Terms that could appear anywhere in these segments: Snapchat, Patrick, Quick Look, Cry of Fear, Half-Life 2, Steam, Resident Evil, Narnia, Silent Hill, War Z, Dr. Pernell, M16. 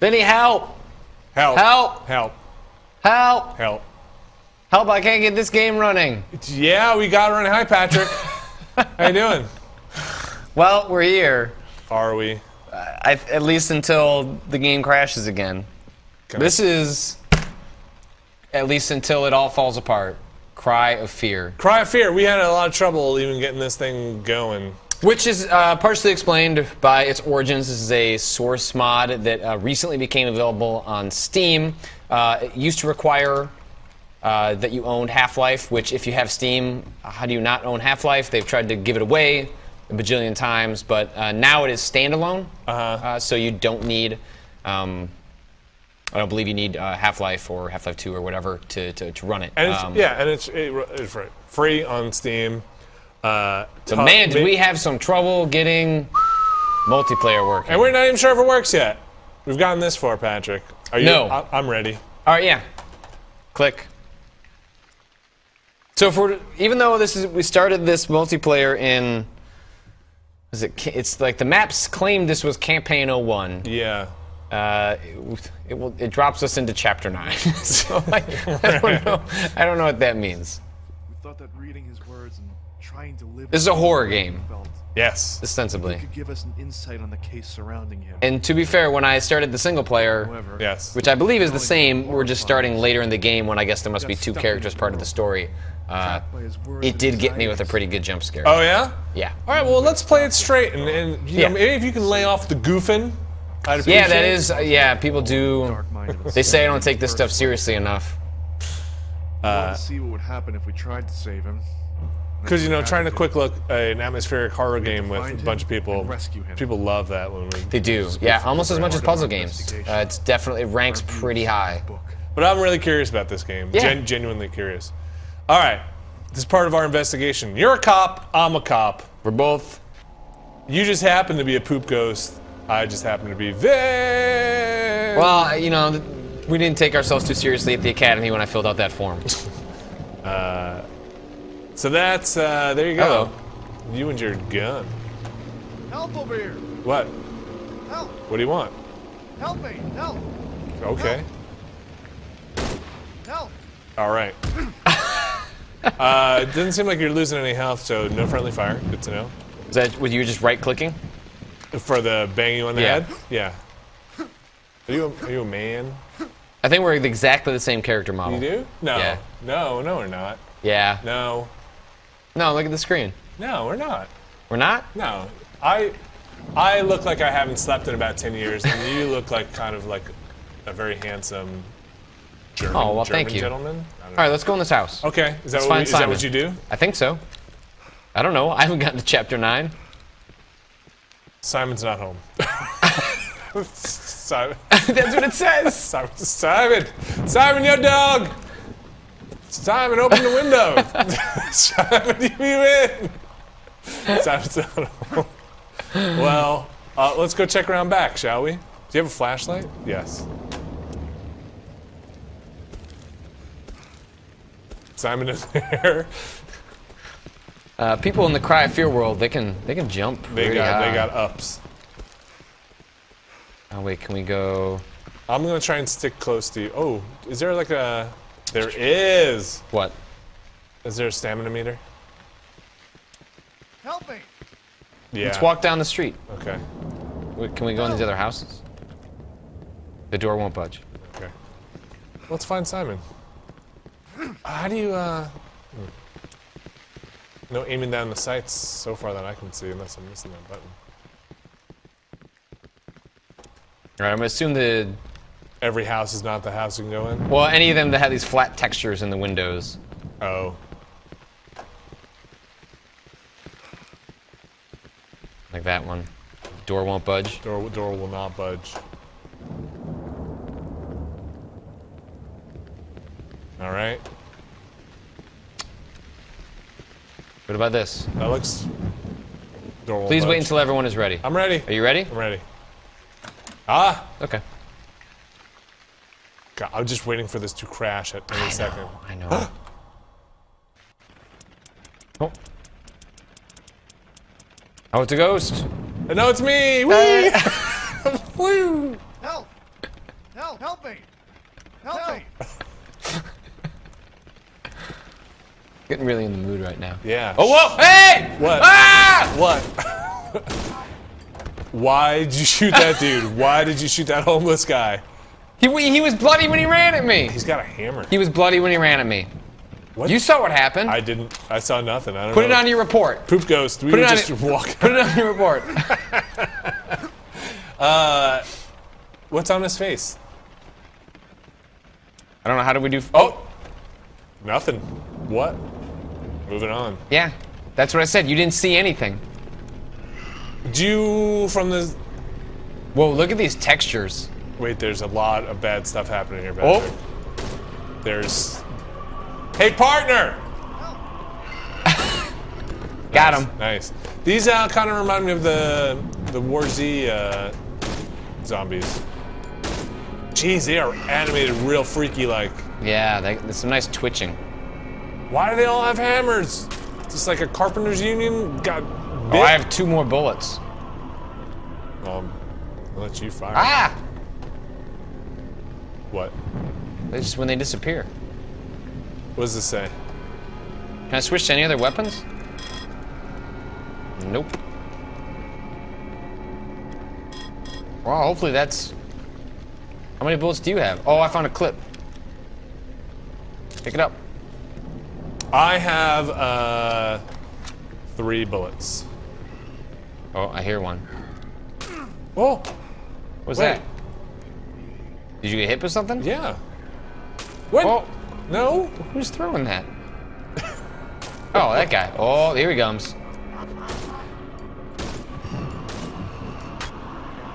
Vinny, help! Help! Help! Help! Help! Help! Help! I can't get this game running. Yeah, we got running. Hi, Patrick. How you doing? Well, we're here. Are we? At least until the game crashes again. Okay. This is at least until it all falls apart. Cry of Fear. Cry of Fear. We had a lot of trouble even getting this thing going. Which is partially explained by its origins. This is a source mod that recently became available on Steam. It used to require that you owned Half-Life, which if you have Steam, how do you not own Half-Life? They've tried to give it away a bajillion times, but now it is standalone. So you don't need, I don't believe you need Half-Life or Half-Life 2 or whatever to run it. And it's, yeah, and it's free on Steam. So man, did we have some trouble getting multiplayer working. And we're not even sure if it works yet. We've gotten this far, Patrick. Are you? No. I'm ready. All right, yeah. Click. So for even though this is we started this multiplayer in, is it? It's like the maps claimed this was campaign 01. Yeah. It drops us into chapter 9. So I don't know. I don't know what that means. We thought that reading his words and trying to live. This is a horror game. Yes. Ostensibly. Could give us an insight on the case surrounding him. And to be fair, when I started the single player, however, yes, which I believe is the same, we're just starting later in the game when I guess there must be two characters part of the story. It did get me with a pretty good jump scare. Oh yeah? Yeah. All right, well let's play it straight and you know, maybe if you can lay off the goofing. I'd appreciate it. Yeah, that is yeah, people do. They say I don't take this stuff seriously enough. See what would happen if we tried to save him. Because, you know, trying to quick look an atmospheric horror game with a bunch of people, people love that when we... They do, yeah, almost as much as puzzle games. It's definitely, it ranks pretty high. But I'm really curious about this game, yeah. Genuinely curious. All right, this is part of our investigation. You're a cop, I'm a cop. We're both... You just happen to be a poop ghost, I just happen to be Vin. Well, you know, we didn't take ourselves too seriously at the academy when I filled out that form. So that's, there you go. Hello. You and your gun. Help over here. What? Help. What do you want? Help me, help. Okay. Help. All right. It doesn't seem like you're losing any health, so no friendly fire. Good to know. Is that, were you just right-clicking? For the banging on the head? Yeah. Are you a man? I think we're exactly the same character model. You do? No. Yeah. No, we're not. Yeah. No. No, look at the screen. No, we're not. We're not? No. I look like I haven't slept in about 10 years, and you look like kind of like a very handsome German, oh, well, thank you. Gentleman. All right, let's go in this house. Okay. Is that, is that what you do? I think so. I don't know. I haven't gotten to chapter 9. Simon's not home. Simon. That's what it says. Simon, your dog. Simon, open the window! Simon, you in! Simon's not home. Well, let's go check around back, shall we? Do you have a flashlight? Yes. Simon is there. People in the Cry of Fear world, they can jump. They got ups. Oh wait, can we go? I'm gonna try and stick close to you. Oh, is there like a? There is! What? Is there a stamina meter? Help me! Yeah. Let's walk down the street. Okay. Wait, can we go in these other houses? The door won't budge. Okay. Let's find Simon. How do you, No aiming down the sights so far that I can see, unless I'm missing that button. Alright, I'm gonna assume the... Every house is not the house you can go in? Well, any of them that have these flat textures in the windows. Oh. Like that one. Door won't budge. Door will not budge. Alright. What about this? That looks... Door won't budge. Please wait until everyone is ready. I'm ready. Are you ready? I'm ready. Ah! Okay. God, I'm just waiting for this to crash at any second. I know, I know. Oh. Oh, it's a ghost. No, it's me! Woo! Woo! Help! Help! Help me! Help me! Getting really in the mood right now. Yeah. Oh, whoa! Hey! What? Ah! What? Why did you shoot that dude? Why did you shoot that homeless guy? He was bloody when he ran at me. He's got a hammer. He was bloody when he ran at me. What? You saw what happened. I didn't. I saw nothing. I don't know. Put it on your report. Poop Ghost. We were just walking. Put it on your report. What's on his face? I don't know. How do we do? Oh! Nothing. What? Moving on. Yeah. That's what I said. You didn't see anything. Whoa, look at these textures. Wait, there's a lot of bad stuff happening here, Patrick. Oh! There's... Hey, partner! Got him. Nice. These kind of remind me of the War Z zombies. Jeez, they are animated real freaky-like. Yeah, there's some nice twitching. Why do they all have hammers? Just like a carpenter's union got bit. Oh, I have 2 more bullets. I'll let you fire. Ah! What? They just when they disappear. What does this say? Can I switch to any other weapons? Nope. Well, hopefully that's... How many bullets do you have? Oh, I found a clip. Pick it up. I have, 3 bullets. Oh, I hear one. Oh! What's that? Did you get hit with something? Yeah. What? Oh. No? Who's throwing that? Oh, that guy. Oh, here he comes.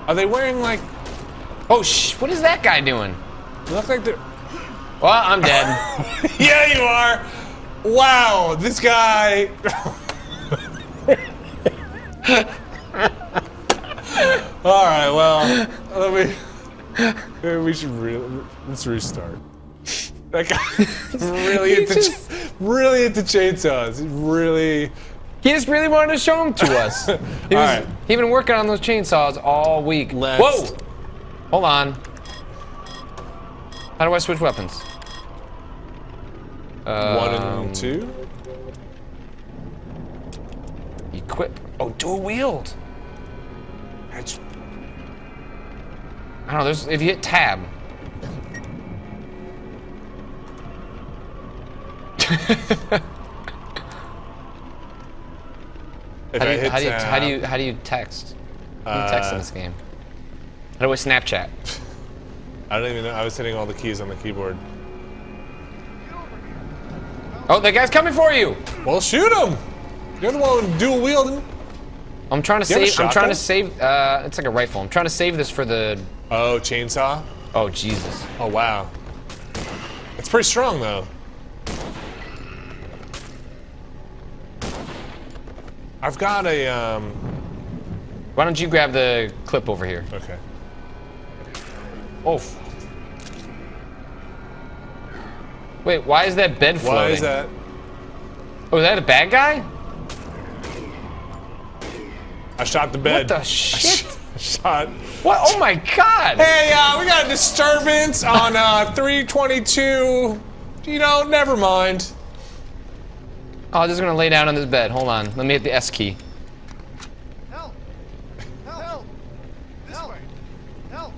Are they wearing like... Oh, what is that guy doing? They look like they're... Well, I'm dead. Yeah, you are! Wow, this guy... Alright, well, we should really... Let's restart. That guy's really into chainsaws. He just really wanted to show them to us. He been working on those chainsaws all week. Whoa! Hold on. How do I switch weapons? 1 and 2. Equip. Oh, dual wield. I don't know. If you hit tab. How do you text? How do you text in this game? How do I Snapchat? I don't even know. I was hitting all the keys on the keyboard. Oh, that guy's coming for you! Well, shoot him! You're the one dual wielding. I'm trying to save. It's like a rifle. I'm trying to save this for the. Oh, chainsaw. Oh, Jesus. Oh, wow. It's pretty strong though. I've got a, Why don't you grab the clip over here? Okay. Oh. Wait, why is that bed floating? Why is that? Oh, is that a bad guy? I shot the bed. What the shit? I shot... What? Oh my god! Hey, we got a disturbance on, 322. You know, never mind. Oh, I'm just gonna lay down on this bed. Hold on. Let me hit the S key. Help! Help! Help! This way! Help!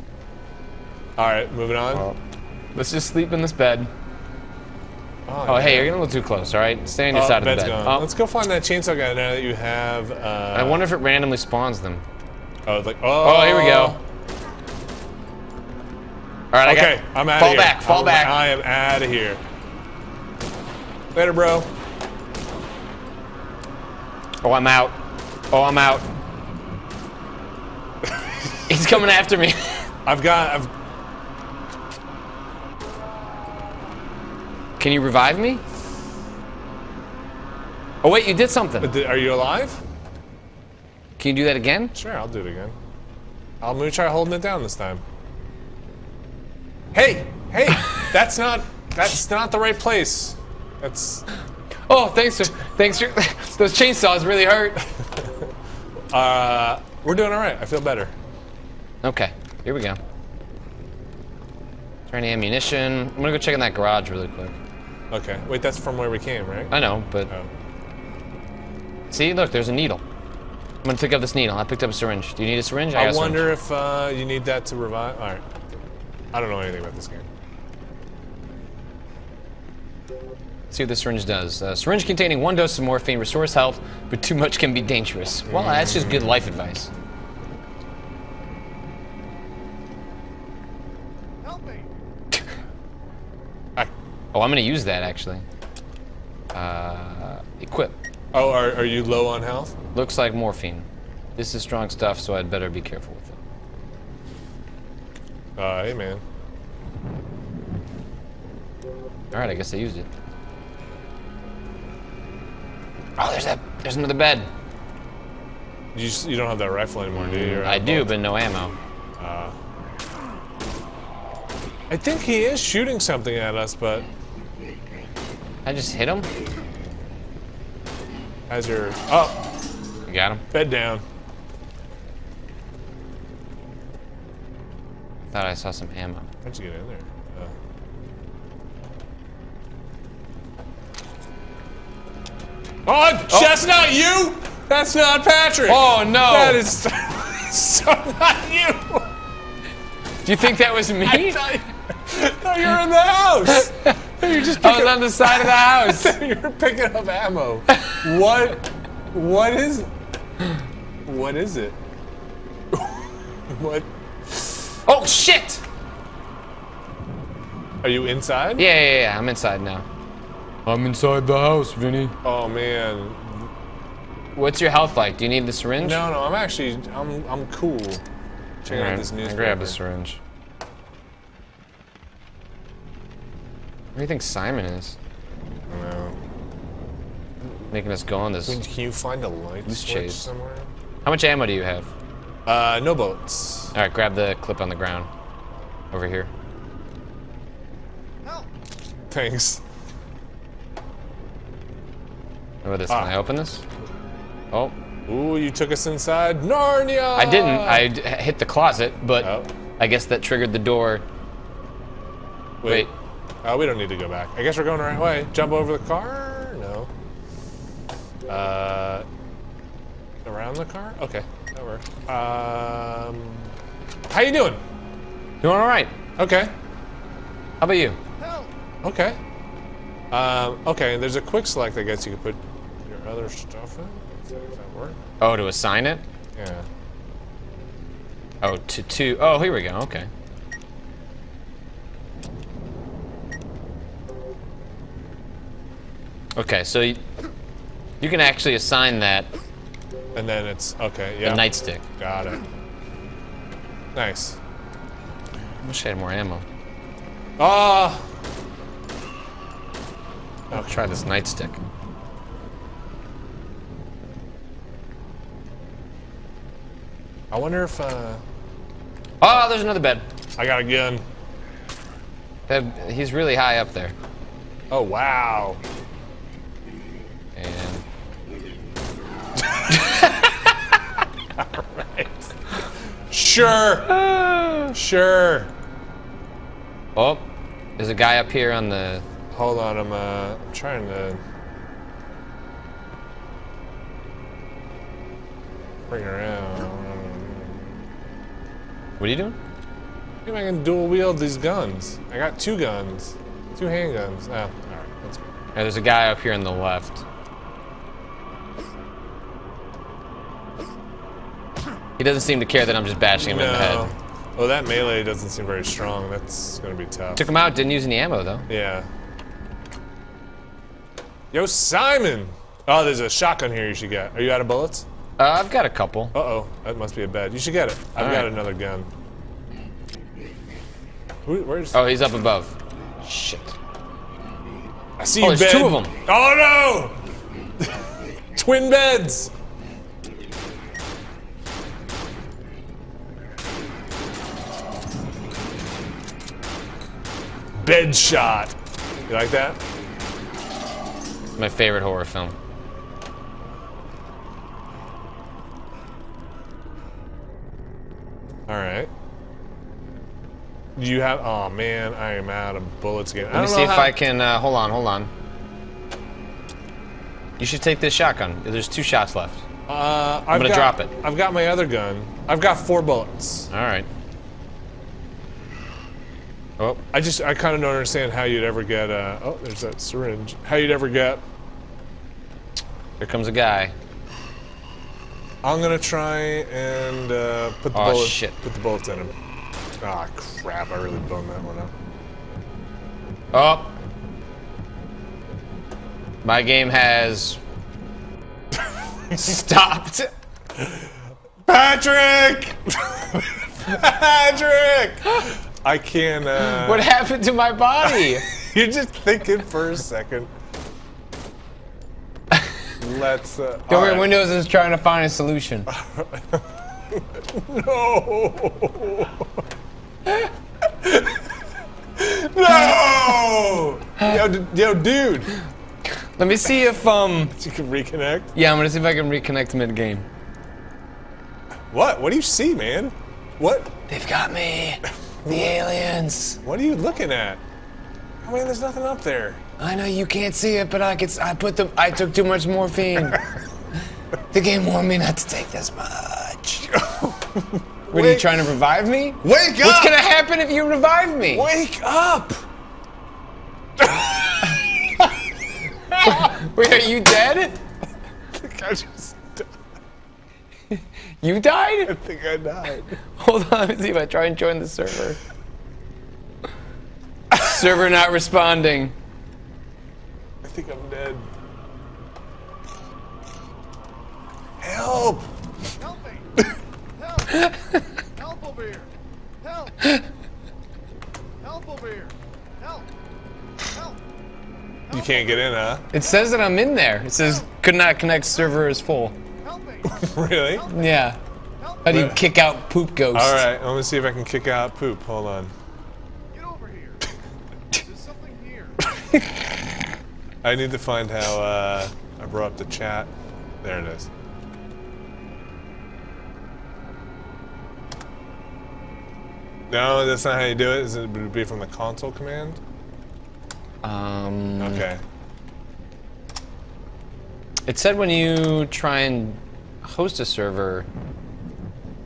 Alright, moving on. Well, let's just sleep in this bed. Oh, hey, you're getting a little too close, alright? Stay on your side of the bed. Oh. Let's go find that chainsaw guy now that you have, I wonder if it randomly spawns them. Oh, it's like, oh! Oh, here we go. Alright, okay, I'm out of here. Fall back, fall back. I am out of here. Later, bro. Oh, I'm out. Oh, I'm out. He's coming after me. Can you revive me? Oh, wait, you did something. But are you alive? Can you do that again? Sure, I'll do it again. I'm gonna try holding it down this time. Hey! Hey! That's not the right place. That's... Oh, thanks for those chainsaws really hurt. We're doing all right. I feel better. Okay, here we go. For any ammunition. I'm gonna go check in that garage really quick. Okay. Wait, that's from where we came, right? I know, but... Oh. See, look, there's a needle. I'm gonna pick up this needle. I picked up a syringe. Do you need a syringe? I wonder if you need that to revive... Alright. I don't know anything about this game. Let's see what the syringe does. Syringe containing one dose of morphine restores health, but too much can be dangerous. Well, that's just good life advice. Help me! Oh, I'm gonna use that actually. Equip. Oh, are you low on health? Looks like morphine. This is strong stuff, so I'd better be careful with it. Hey man. Alright, I guess I used it. Oh, there's another bed. You don't have that rifle anymore, do you? I do, but no ammo. I think he is shooting something at us, but... I just hit him? As your... Oh! You got him. Bed down. I thought I saw some ammo. How'd you get in there? Oh, that's not you! That's not Patrick! Oh, no! That is so not you! Do you think that was me? I thought no, you were in the house! I was on the side of the house! You were picking up ammo. What is it? What? Oh, shit! Are you inside? Yeah, I'm inside now. I'm inside the house, Vinny. Oh man. What's your health like? Do you need the syringe? No, I'm actually I'm cool. Check out this newspaper. Grab the syringe. Where do you think Simon is? I don't know. Making us go on this. Can you find a light switch somewhere? How much ammo do you have? No bullets. All right, grab the clip on the ground. Over here. No. Thanks. What is this? Can I open this? Oh. Ooh, you took us inside Narnia! I didn't. I hit the closet, but I guess that triggered the door. Wait. We don't need to go back. I guess we're going the right way. Jump over the car? No. Around the car? Okay. That works. How you doing? Doing all right. Okay. How about you? Help. Okay. Okay, there's a quick select, I guess you could put your other stuff in. Does that work? Oh, to assign it? Yeah. Oh, oh, here we go, okay. Okay, so you can actually assign that. And then it's, okay, yeah. The nightstick. Got it. Nice. I wish I had more ammo. Ah! I'll try this nightstick. I wonder if, Oh, there's another bed. I got a gun. That, he's really high up there. Oh, wow. And... All right. Sure. Oh, there's a guy up here on the... Hold on, I'm trying to bring around. What are you doing? I think I can dual wield these guns. I got two guns, two handguns. Ah, all right, that's good. Yeah, there's a guy up here on the left. He doesn't seem to care that I'm just bashing him in the head. Oh, that melee doesn't seem very strong. That's gonna be tough. Took him out. Didn't use any ammo though. Yeah. Yo, Simon! Oh, there's a shotgun here you should get. Are you out of bullets? I've got a couple. Uh-oh. That must be a bed. You should get it. I've got another gun. Where's... Oh, he's up above. Shit. I see you, bed. There's two of them. Oh, no! Twin beds! Bed shot. You like that? My favorite horror film. All right. You have. Oh man, I am out of bullets again. Let me see if I can. Hold on, hold on. You should take this shotgun. There's 2 shots left. I'm gonna drop it. I've got my other gun. I've got 4 bullets. All right. Oh, I kind of don't understand how you'd ever get. Oh, there's that syringe. How you'd ever get? Here comes a guy. I'm gonna try and put the bullets in him. Ah, oh, crap! I really bummed that one up. Oh, my game has stopped. Patrick, Patrick. I can't. What happened to my body? You're just thinking for a second. Let's. Government right. Windows is trying to find a solution. No. No. Yo, dude. Let me see if you can reconnect. Yeah, I'm gonna see if I can reconnect mid game. What? What do you see, man? What? They've got me. The aliens. What are you looking at? I mean, there's nothing up there. I know you can't see it, but I could. I took too much morphine. The game warned me not to take this much. What are you trying to revive me? Wake up! What's gonna happen if you revive me? Wake up! Wait, are you dead? I think I just died. You died? I think I died. Hold on, let me see if I try and join the server. Server not responding. I think I'm dead. Help! Help me! Help! Help over here! Help! Help over here! Help! Help! You can't get in, huh? It says that I'm in there. It says, could not connect, server is full. Help me. Really? Help me. Yeah. How do you kick out poop ghosts? Alright, I'm gonna see if I can kick out poop. Hold on. Get over here. There's something here. I need to find how, I brought up the chat. There it is. No, that's not how you do it. Is it would be from the console command? Okay. It said when you try and host a server.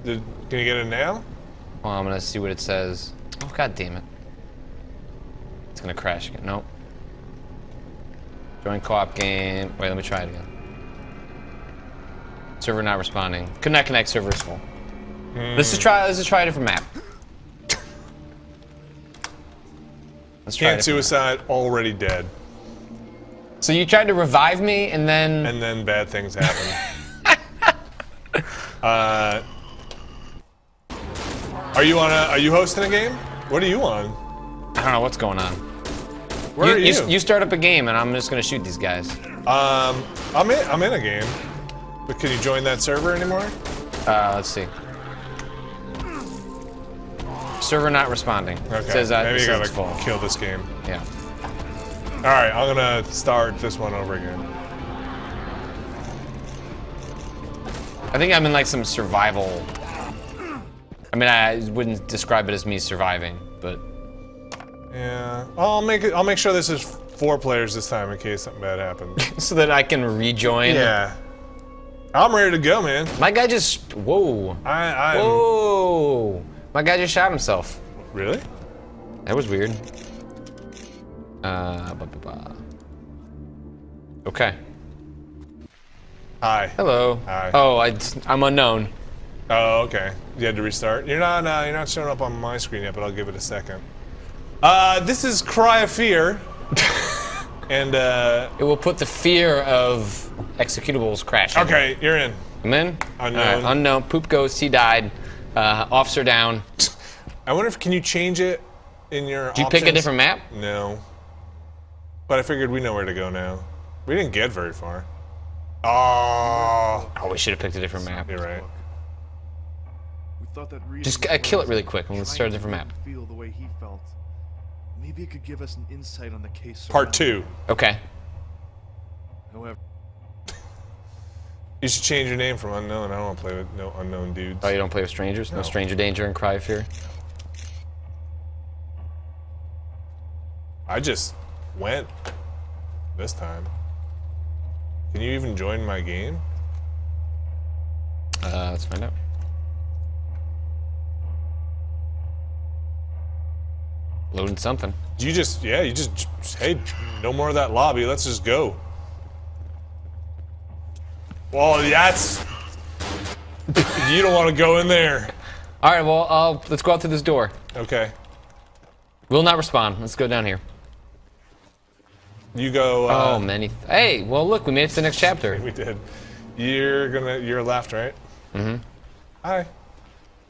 Can you get it now? Well, I'm gonna see what it says. Oh, god damn it! It's gonna crash again. Nope. Join co-op game. Wait, let me try it again. Server not responding. Could not connect. Server is full. Mm. Let's just try. Let's just try a different map. Can't suicide, already dead. So you tried to revive me, and then... And then bad things happen. Are you hosting a game? What are you on? I don't know what's going on. Where are you? You start up a game, and I'm just gonna shoot these guys. I'm in a game. But can you join that server anymore? Let's see. Server not responding. Okay. It says, maybe you gotta kill this game. Yeah. All right, I'm gonna start this one over again. I think I'm in like some survival. I mean, I wouldn't describe it as me surviving, but. Yeah. I'll make sure this is 4 players this time in case something bad happens. So that I can rejoin. Yeah. I'm ready to go, man. My guy just. Whoa. Whoa. My guy just shot himself. Really? That was weird. Okay. Hi. Hello. Hi. Oh, I'm unknown. Oh, okay. You had to restart. You're not showing up on my screen yet, but I'll give it a second. This is Cry of Fear, and it will put the fear of executables crashing. Okay, you're in. I'm in. Unknown. Unknown. Poop ghost. He died. Officer down. I wonder if can you change it in your options? Did you pick a different map? No. But I figured we know where to go now. We didn't get very far. Oh, we should have picked a different map. You're right. We thought that just kill it really quick and let's start a different map. Feel the way he felt. Maybe it could give us an insight on the case. Part 2. Okay. However, you should change your name from unknown. I don't want to play with no unknown dudes. Oh, you don't play with strangers? No stranger danger in Cry of Fear? I just went this time. Can you even join my game? Let's find out. Loading something. You just, yeah, you just, hey, no more of that lobby, let's just go. Well, that's... you don't want to go in there. Alright, well, let's go out through this door. Okay. Will not respond. Let's go down here. You go, oh, many... Hey, well, look, we made it to the next chapter. We did. You're gonna... You're left, right? Mm-hmm. Hi.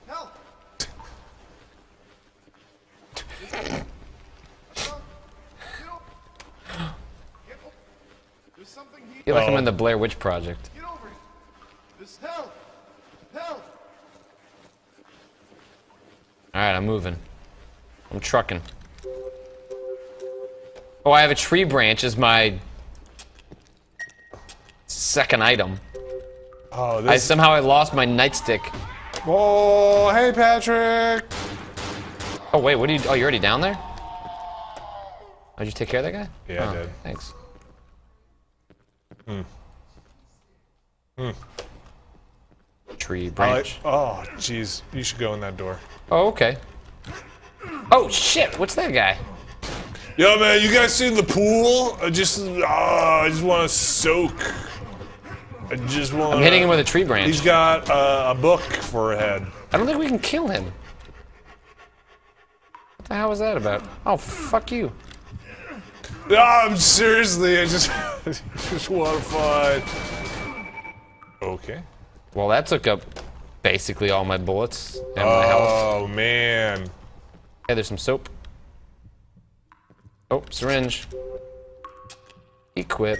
Help! There's something here. I feel like I'm in the Blair Witch Project. Get over it. There's help! Help! Alright, I'm moving. I'm trucking. Oh, I have a tree branch as my second item. Oh, this... I lost my nightstick. Whoa, hey Patrick! Oh wait, what are you... Oh, you're already down there? Oh, did you take care of that guy? Yeah, oh, I did. Thanks. Hmm. Hmm. Tree branch. Oh, jeez. You should go in that door. Oh, okay. Oh, shit! What's that guy? Yo, man, you guys seen the pool? I just want to soak. I'm hitting him with a tree branch. He's got a book for a head. I don't think we can kill him. What the hell was that about? Oh, fuck you. No, I'm seriously, I just want to fight. Okay. Well, that took up basically all my bullets and my health. Oh, man. Yeah, there's some soap. Oh, syringe. Equip.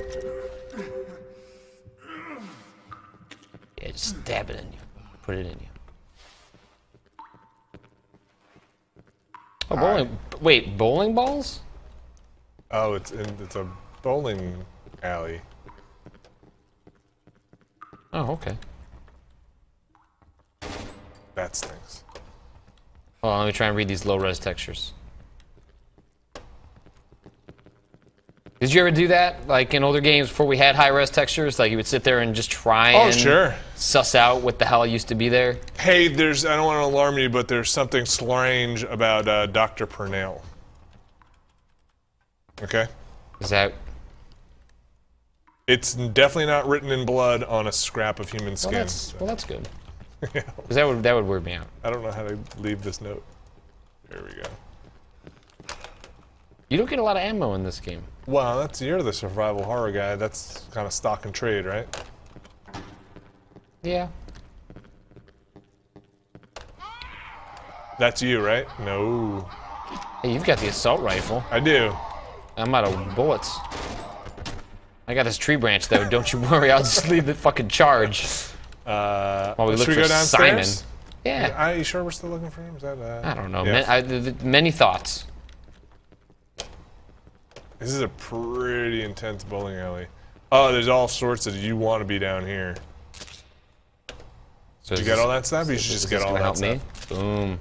Yeah, just stab it in you. Put it in you. Oh, bowling. Wait, bowling balls? Oh, it's a bowling alley. Oh, okay. That's things. Hold on, let me try and read these low-res textures. Did you ever do that? Like, in older games, before we had high-res textures, like, you would sit there and just try and suss out what the hell used to be there? Hey, there's... I don't want to alarm you, but there's something strange about, Dr. Pernell. Okay? Is that... It's definitely not written in blood on a scrap of human skin. Well, that's good. Yeah. Cause that would weird me out. I don't know how to leave this note. There we go. You don't get a lot of ammo in this game. Well, that's... you're the survival horror guy. That's kind of stock and trade, right? Yeah. That's you, right? No. Hey, you've got the assault rifle. I do. I'm out of bullets. I got this tree branch, though. Don't you worry. I'll just leave the fucking charge. Well, should we go downstairs? Simon. Yeah. Are you sure we're still looking for him? Is that, I don't know. Yeah. Many thoughts. This is a pretty intense bowling alley. Oh, there's all sorts of... you want to be down here. So did you get all that stuff? You should just get all that stuff. Boom.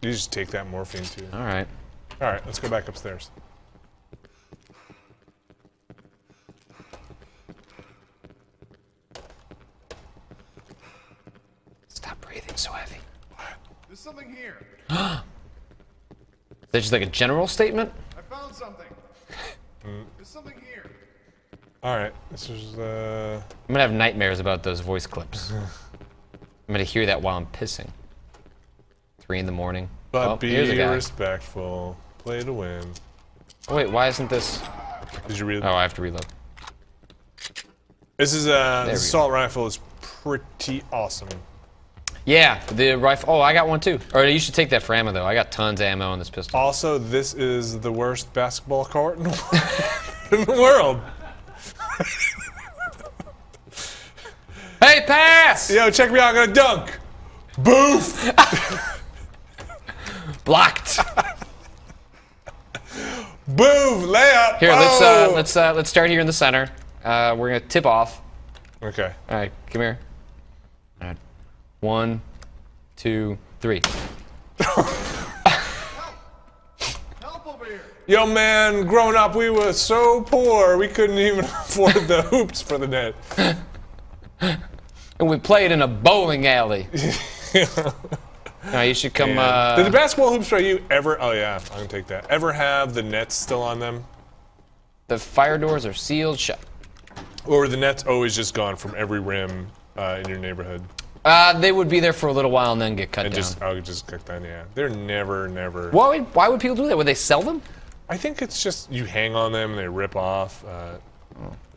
You just take that morphine too. All right. All right. Let's go back upstairs. So heavy. There's something here. Is that just like a general statement? I found something. There's something here. Alright, this is I'm gonna have nightmares about those voice clips. I'm gonna hear that while I'm pissing. 3 in the morning. But be respectful. Play to win. Oh, wait, why isn't this... Did you reload? Oh, I have to reload. This is the assault rifle is pretty awesome. Yeah, the rifle. Oh, I got one too. Or you should take that for ammo though. I got tons of ammo in this pistol. Also, this is the worst basketball court in the world. Hey, pass! Yo, check me out. I'm gonna dunk. Boof! Blocked. Boof! Layup. Here, let's start here in the center. We're gonna tip off. Okay. All right, come here. All right. 1, 2, 3. Help! Help over here! Yo, man, growing up, we were so poor, we couldn't even afford the hoops for the net. And we played in a bowling alley. No, you should come, Did the basketball hoops for you ever... Oh, yeah, I can take that. Ever have the nets still on them? The fire doors are sealed shut. Or were the nets always just gone from every rim in your neighborhood? They would be there for a little while and then get cut down. Just cut down, yeah. They're never... Why would people do that? Would they sell them? I think it's just you hang on them and they rip off. And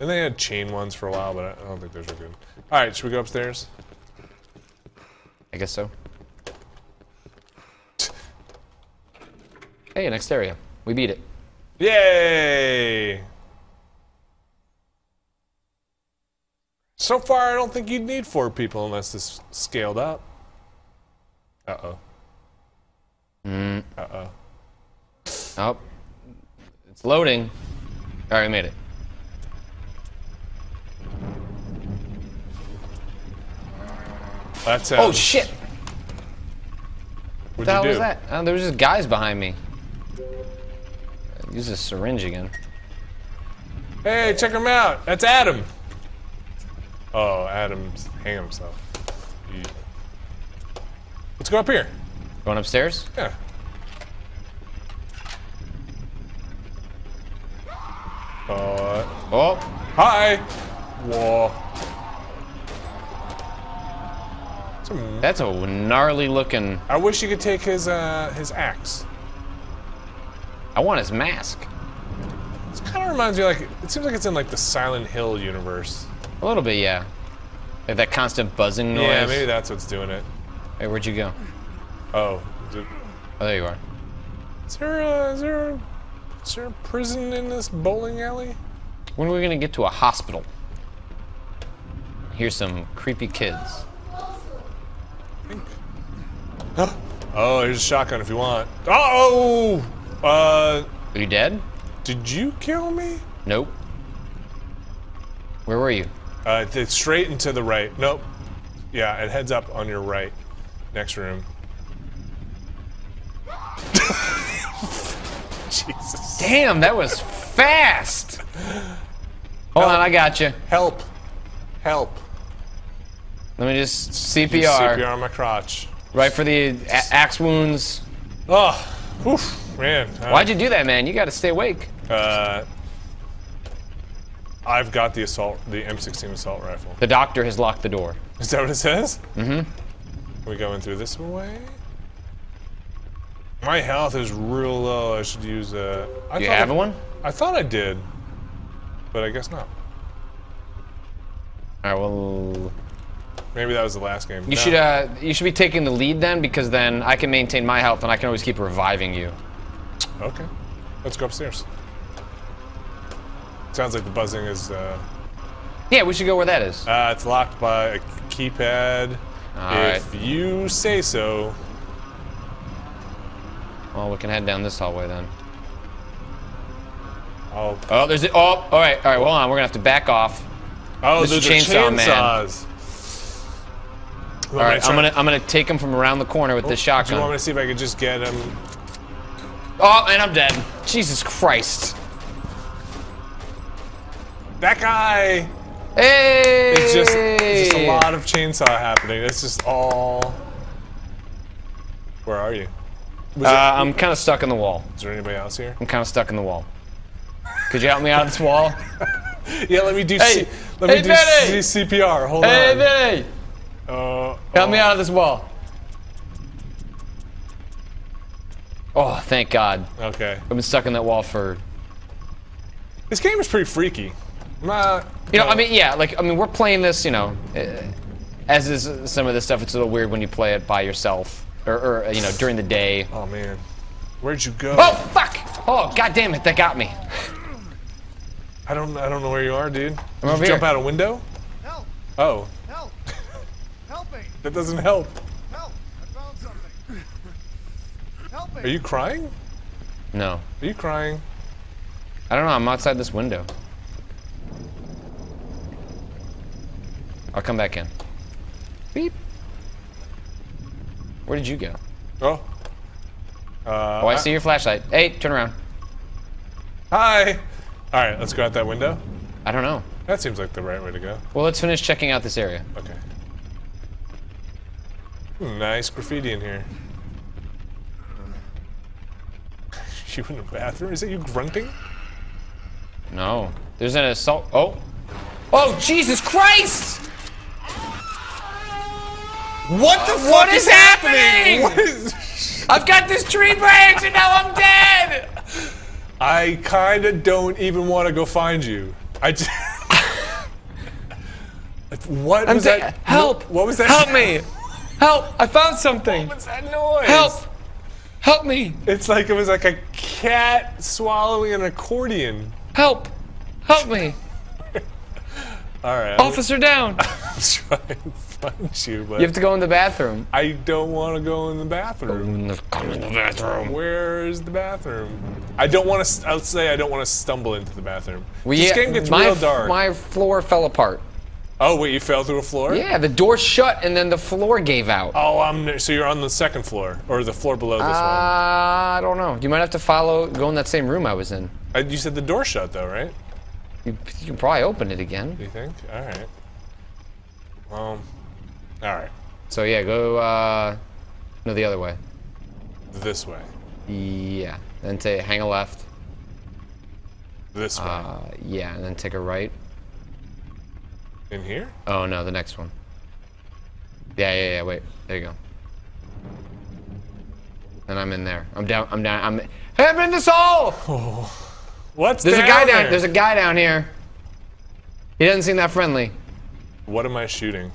they had chain ones for a while, but I don't think those are good. Alright, should we go upstairs? I guess so. Hey, next area. We beat it. Yay! So far, I don't think you'd need 4 people unless this scaled up. Uh-oh. Mm. Uh-oh. Oh. It's loading. Alright, we made it. That's oh, shit! What the hell was that? Oh, there was just guys behind me. Use a syringe again. Hey, check him out! That's Adam! Oh, Adam's hanging himself. Yeah. Let's go up here. Going upstairs? Yeah. Oh. Hi! Whoa. That's a gnarly looking... I wish you could take his axe. I want his mask. This kind of reminds me, like, it seems like it's in, like, the Silent Hill universe. A little bit, yeah. Like that constant buzzing noise. Yeah, maybe that's what's doing it. Hey, where'd you go? Oh. Oh, there you are. Is there a prison in this bowling alley? When are we gonna get to a hospital? Here's some creepy kids. Huh? Oh, here's a shotgun if you want. Uh-oh! Are you dead? Did you kill me? Nope. Where were you? It's straight and to the right. Nope. Yeah, it heads up on your right. Next room. Jesus. Damn, that was fast! Hold on, I got you. Help. Help. Let me just CPR. Just CPR on my crotch. Right for the axe wounds. Oh, oof, man. Why'd you do that, man? You gotta stay awake. I've got the assault, the M16 assault rifle. The doctor has locked the door. Is that what it says? Mm-hmm. We're going through this way. My health is real low. I should use a... Do you have one? I thought I did, but I guess not. All right, well... Maybe that was the last game. You should you should be taking the lead then, because then I can maintain my health and I can always keep reviving you. Okay. Let's go upstairs. Sounds like the buzzing is Yeah, we should go where that is. It's locked by a keypad. If you say so. Well, we can head down this hallway then. Oh, there's the alright, hold on, we're gonna have to back off. Oh, there's chainsaws. All right, I'm gonna take him from around the corner with this shotgun. Do you want me to see if I can just get him? Oh, and I'm dead. Jesus Christ. That guy. Hey. It's just a lot of chainsaw happening. It's just all. Where are you? I'm kind of stuck in the wall. Is there anybody else here? I'm kind of stuck in the wall. Could you help me out of this wall? Yeah, let me do. Hey. Let me do CPR. Hold on. Hey, Vinny. Help me out of this wall. Oh, thank God. Okay. I've been stuck in that wall for... This game is pretty freaky. You know, I mean, yeah, like, I mean, we're playing this, you know, as is some of this stuff, it's a little weird when you play it by yourself, or you know, during the day. Oh, man. Where'd you go? Oh, fuck! Oh, God damn it, that got me. I don't know where you are, dude. I'm over here. Did you jump out a window? Help! Oh. Help! Help me. That doesn't help. Help! I found something. Help me. Are you crying? No. Are you crying? I don't know. I'm outside this window. I'll come back in. Beep. Where did you go? Oh. I see your flashlight. Hey, turn around. Hi! Alright, let's go out that window. I don't know. That seems like the right way to go. Well, let's finish checking out this area. Okay. Ooh, nice graffiti in here. You in the bathroom? Is that you grunting? No. There's an assault. Oh! Oh, Jesus Christ! What is happening? What is... I've got this tree branch and now I'm dead! I kinda don't even want to go find you. I just... What was that? Help! What was that? Help me! Help! I found something! What's that noise? Help! Help me! It's like it was like a cat swallowing an accordion. Help! Help me! Alright. Officer down! I'm trying to find you, but... You have to go in the bathroom. I don't want to go in the bathroom. Come in the bathroom. Where is the bathroom? I don't want to... I'll say I don't want to stumble into the bathroom. Well, this game gets real dark. My floor fell apart. Oh, wait, you fell through a floor? Yeah, the door shut and then the floor gave out. Oh, so you're on the second floor, or the floor below this one? I don't know. You might have to go in that same room I was in. You said the door shut, though, right? You can probably open it again. You think? All right. All right. So, yeah, go, no, the other way. This way? Yeah, then hang a left. This way? Yeah, and then take a right. In here? Oh no, the next one. Yeah, wait. There you go. And I'm in there. I'm down. Hey, I'm in this hole! Oh. What's that? There's a guy down here. He doesn't seem that friendly. What am I shooting?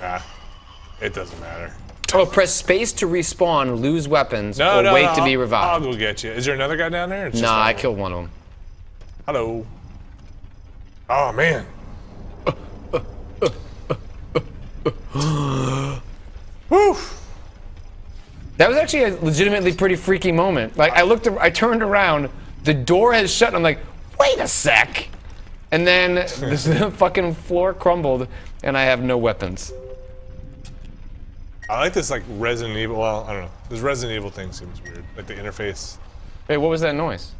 Ah. It doesn't matter. Oh, press space to respawn, lose weapons, or wait to be revived. I'll go get you. Is there another guy down there? Nah, I killed one of them. Hello. Oh man. Woo! That was actually a legitimately pretty freaky moment. Like I turned around, the door had shut, and I'm like, wait a sec! And then the fucking floor crumbled, and I have no weapons. I like this like Resident Evil. Well, I don't know. This Resident Evil thing seems weird, like the interface. Hey, what was that noise?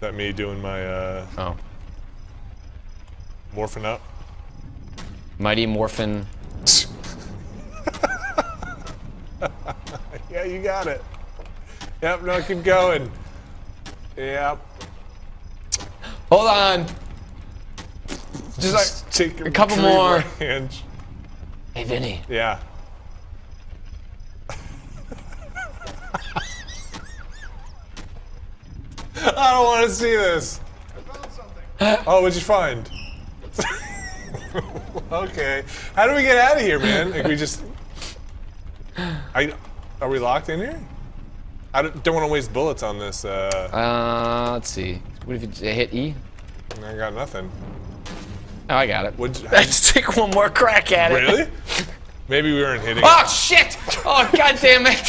That me doing my oh, morphing up. Mighty Morphin. Yeah, you got it. Yep, no, keep going. Yep. Hold on. Just like take a couple more. Range. Hey, Vinny. Yeah. I don't want to see this. I found something. Oh, what'd you find? Okay. How do we get out of here, man? Like we just... Are we locked in here? I don't want to waste bullets on this. Let's see. What if you hit E? I got nothing. Oh, I got it. Let's take one more crack at it. Really? Maybe we weren't hitting. Oh, shit! Oh, God damn it!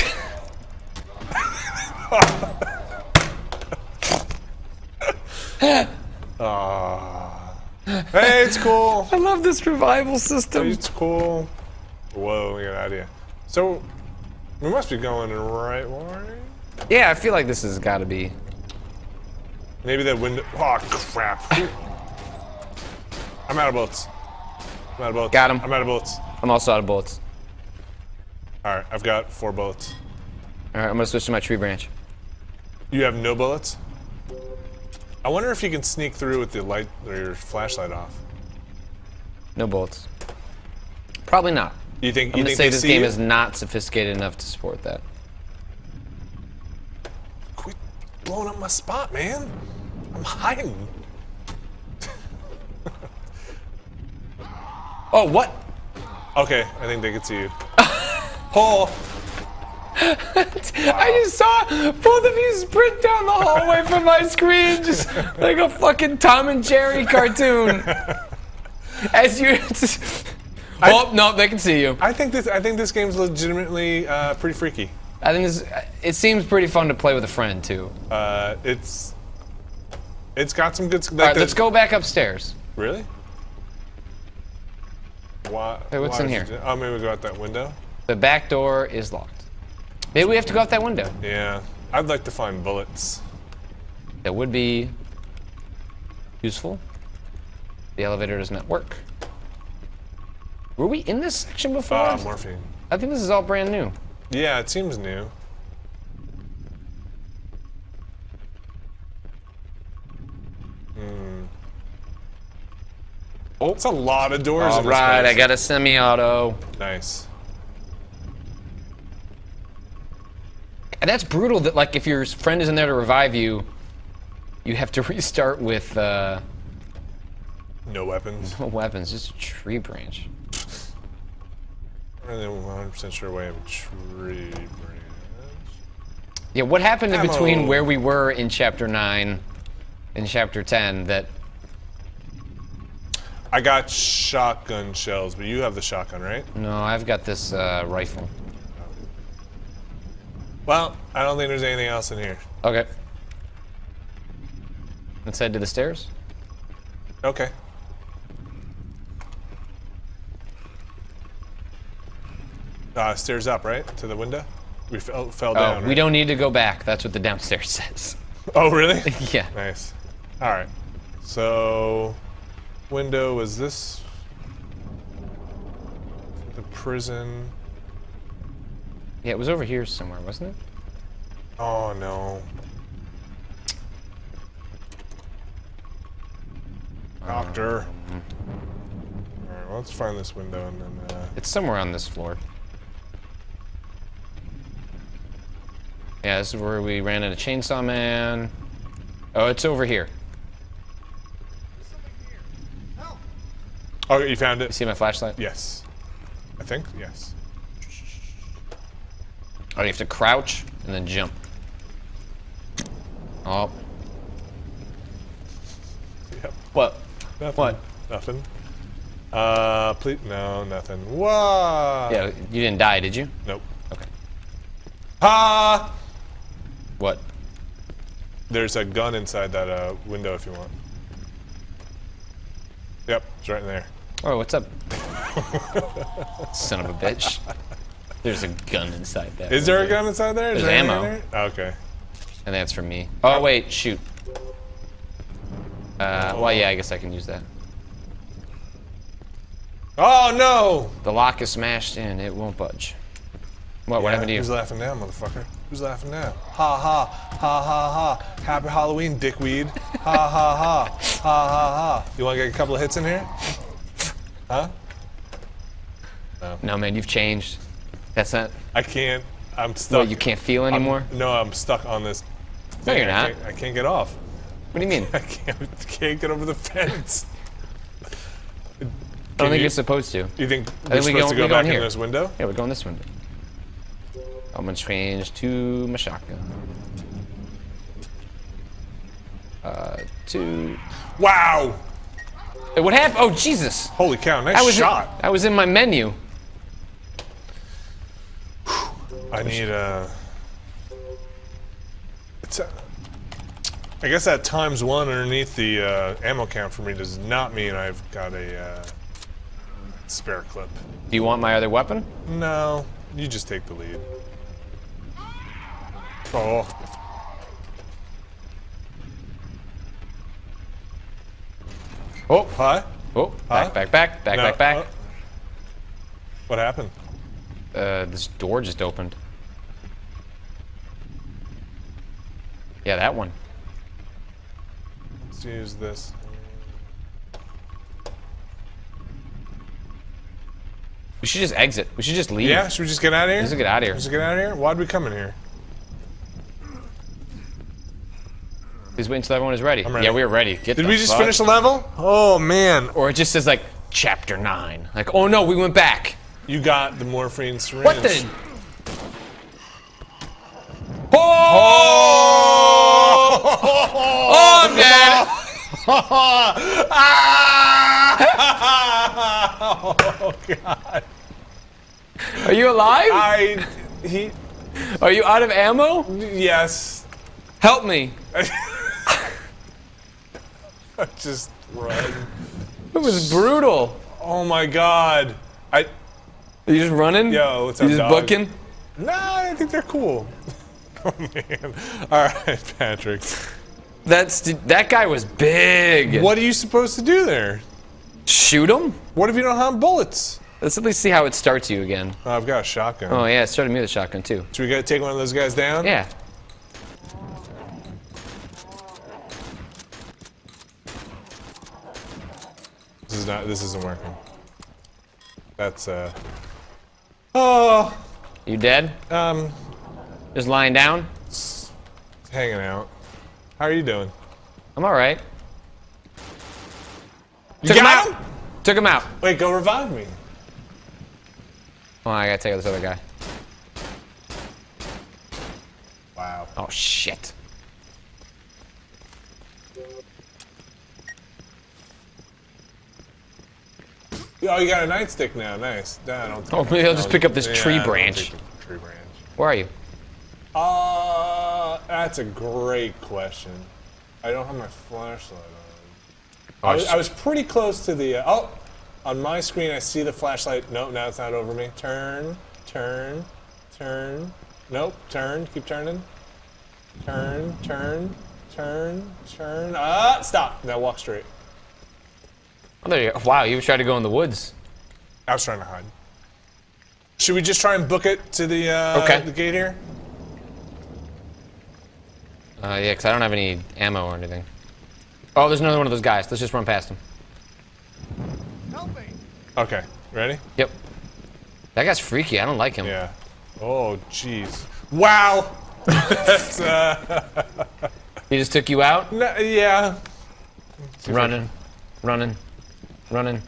Hey, it's cool. I love this revival system. It's cool. Whoa, we got an idea. So, we must be going the right way. Yeah, I feel like this has got to be. Maybe that window. Oh, crap. I'm out of bullets. I'm out of bullets. Got him. I'm out of bullets. I'm also out of bullets. Alright, I've got 4 bullets. Alright, I'm going to switch to my tree branch. You have no bullets? I wonder if you can sneak through with the light or your flashlight off. No bullets. Probably not. I'm gonna say this game is not sophisticated enough to support that. Quit blowing up my spot, man! I'm hiding. Oh, what? Okay, I think they can see you. Oh! I just saw both of you sprint down the hallway from my screen, just like a fucking Tom and Jerry cartoon. As you. Oh no, they can see you. I think this game's legitimately pretty freaky. I think this. It seems pretty fun to play with a friend too. It's got some good. Like, all right, let's go back upstairs. Really? Why? Hey, what's in here? Oh, maybe we go out that window. The back door is locked. Maybe we have to go out that window. Yeah, I'd like to find bullets. That would be Useful. The elevator does not work. Were we in this section before? Morphine. I think this is all brand new. Yeah, it seems new. Oh, it's a lot of doors. All right, I got a semi-auto. Nice. And that's brutal. That like, if your friend isn't there to revive you, you have to restart with no weapons. No weapons. Just a tree branch. I'm not really 100% sure why I have a tree branch. Yeah, what happened in between where we were in Chapter 9 and Chapter 10 that? I got shotgun shells, but you have the shotgun, right? No, I've got this rifle. Well, I don't think there's anything else in here. Okay. Let's head to the stairs. Okay. Stairs up, right? To the window? We fell down, right? We don't need to go back. That's what the downstairs says. Oh, really? Yeah. Nice. All right. So... window was this the prison? Yeah, it was over here somewhere, wasn't it? Oh no. Doctor. Alright, well, let's find this window and then it's somewhere on this floor. Yeah, this is where we ran into Chainsaw Man. Oh, it's over here. Oh, you found it? You see my flashlight? Yes. I think, yes. Oh, you have to crouch and then jump. Oh. Yep. What? Nothing. What? Nothing. Please, no, nothing. Whoa! Yeah, you didn't die, did you? Nope. Okay. Ah! What? There's a gun inside that window if you want. Yep, it's right in there. Oh, what's up? Son of a bitch. There's a gun inside there. Is there a gun inside there? There's ammo. There? Oh, okay. And that's for me. Oh, wait, shoot. Well, yeah, I guess I can use that. Oh, no! The lock is smashed in. It won't budge. What happened to you? Who's laughing now, motherfucker? Who's laughing now? Ha ha. Ha ha ha. Happy Halloween, dickweed. Ha ha ha. Ha ha ha. You want to get a couple of hits in here? Huh? No. No, man, you've changed. That's not... I can't. I'm stuck. What, you can't feel anymore? No, I'm stuck on this thing. No, you're not. I can't get off. What do you mean? I can't get over the fence. I don't think you're supposed to. You think we're supposed to go back in this window? Yeah, we're going this window. I'm gonna change to my shotgun. Wow! What happened? Oh, Jesus! Holy cow, nice shot! I was in my menu. I need I guess that ×1 underneath the ammo count for me does not mean I've got a spare clip. Do you want my other weapon? No, you just take the lead. Oh. Oh, hi. Oh, hi. Back, back, back. What happened? This door just opened. Yeah, that one. Let's use this. We should just exit. We should just leave. Yeah, should we just get out of here? Let's get out of here. Let's get out of here? Why'd we come in here? Please wait until everyone is ready. I'm ready. Yeah, we are ready. Did we just finish the level? Oh, man. Or it just says, like, Chapter 9. Like, oh, no, we went back. You got the morphine syringe. What the? Oh! Oh, oh I'm dead. Oh, God. Are you alive? Are you out of ammo? Yes. Help me. Just run. It was brutal. Oh my God. Are you just running? Yo, what's up, dog? You just bucking? Nah, I think they're cool. Oh man. All right, Patrick. That guy was big. What are you supposed to do there? Shoot him? What if you don't have bullets? Let's at least see how it starts you again. Oh, I've got a shotgun. Oh yeah, it started me with a shotgun too. So we gotta take one of those guys down? Yeah. This isn't working. That's oh. You dead? Just lying down? Just hanging out. How are you doing? I'm alright. You got him? Took him out. Wait, go revive me. Hold on, I gotta take out this other guy. Wow. Oh, shit. Oh, you got a nightstick now. Nice. No, I don't think maybe I'll just pick up this tree branch. Tree branch. Where are you? That's a great question. I don't have my flashlight on. Oh, I was pretty close to the. Oh, on my screen I see the flashlight. Nope, now it's not over me. Turn, turn, turn. Nope, turn. Keep turning. Turn, turn, turn, turn. Ah, stop. Now walk straight. Oh, there you go. Wow, you tried to go in the woods. I was trying to hide. Should we just try and book it to the gate here? Yeah, because I don't have any ammo or anything. Oh, there's another one of those guys. Let's just run past him. Help me. Okay, ready? Yep. That guy's freaky. I don't like him. Yeah. Oh, jeez. Wow! That's, He just took you out? No, yeah. Running. Okay,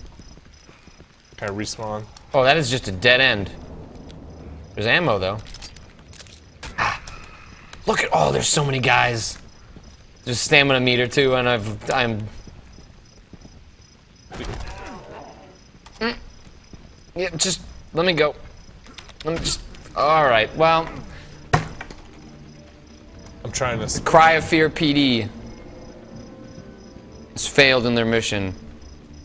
respawn. Oh, that is just a dead end. There's ammo, though. Look at there's so many guys. There's stamina meter too, and I'm. Yeah, just let me go. Let me just. All right. Well. I'm trying to. Cry of Fear PD has failed in their mission.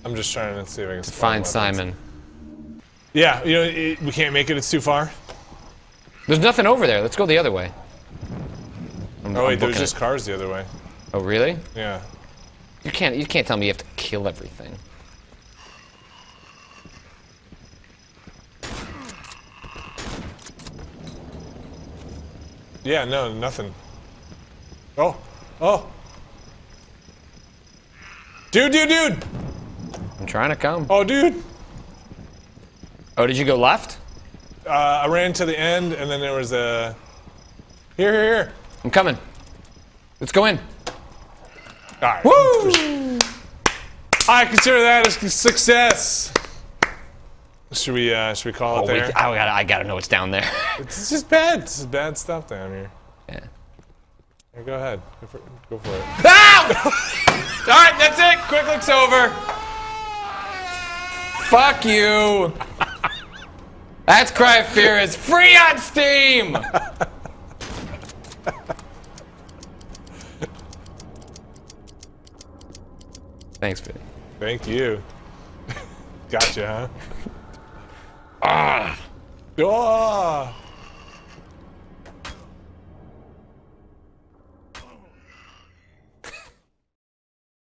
I'm just trying to see if I can. To find Simon. Yeah, you know we can't make it. It's too far. There's nothing over there. Let's go the other way. Oh wait, there's just cars the other way. Oh really? Yeah. You can't tell me you have to kill everything. Yeah, no, nothing. Oh. Dude! I'm trying to come. Oh, dude! Oh, did you go left? I ran to the end, and then there was a... Here! I'm coming. Let's go in. All right. Woo! I consider that a success. Should we call it there? I gotta know what's down there. It's just bad. It's just bad stuff down here. Yeah. Here, go ahead. Go for it. Ow! All right, that's it. Quick look's over. Fuck you. That's Cry of Fear. It's free on Steam. Thanks, Vinny. Thank you. Gotcha, huh? Ah! Ah!